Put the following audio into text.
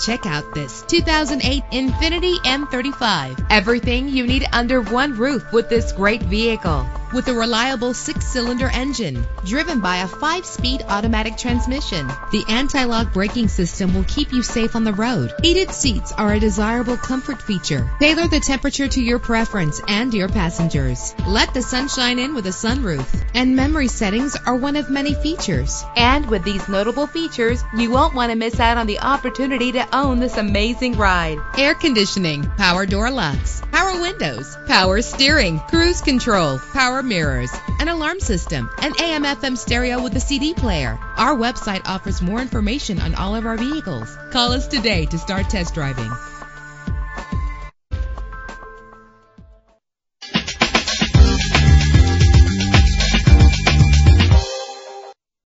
Check out this 2008 Infiniti M35. Everything you need under one roof with this great vehicle. With a reliable 6-cylinder engine driven by a 5-speed automatic transmission, the anti-lock braking system will keep you safe on the road. Heated seats are a desirable comfort feature. Tailor the temperature to your preference and your passengers. Let the sunshine in with a sunroof. And memory settings are one of many features. And with these notable features, you won't want to miss out on the opportunity to own this amazing ride. Air conditioning, power door locks, power windows, power steering, cruise control, power mirrors, an alarm system, an AM/FM stereo with a CD player. Our website offers more information on all of our vehicles. Call us today to start test driving.